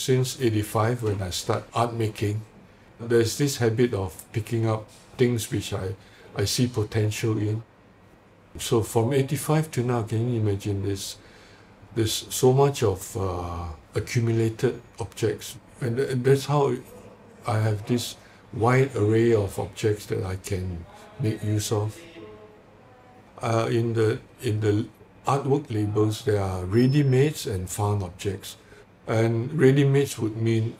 since 85 when I start art making, there's this habit of picking up things which I see potential in. So from 85 to now, can you imagine this? There's so much of accumulated objects, and that's how I have this wide array of objects that I can make use of. In the artwork labels, there are ready-mades and found objects, and ready-mades would mean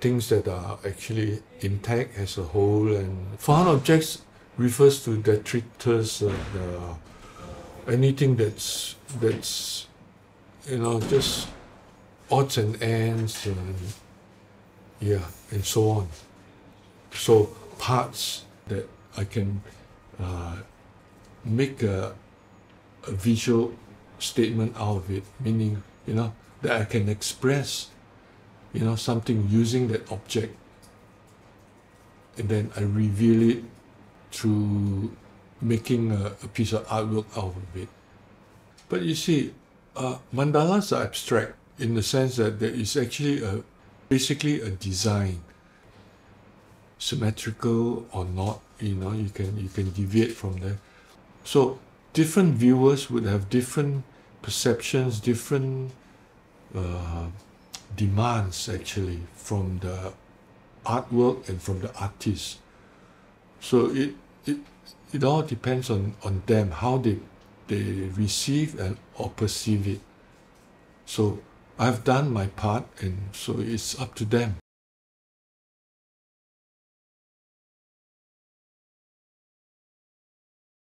things that are actually intact as a whole, and found objects refers to detritus, anything that's just odds and ends, and so on. So parts that I can make a visual statement out of it, meaning that I can express something using that object, and then I reveal it through making a piece of artwork out of it. But you see, mandalas are abstract in the sense that there is actually basically a design, symmetrical or not. You can deviate from there. So different viewers would have different perceptions, different demands actually from the artwork and from the artist. So it all depends on them, how they receive or perceive it. So I've done my part, and so it's up to them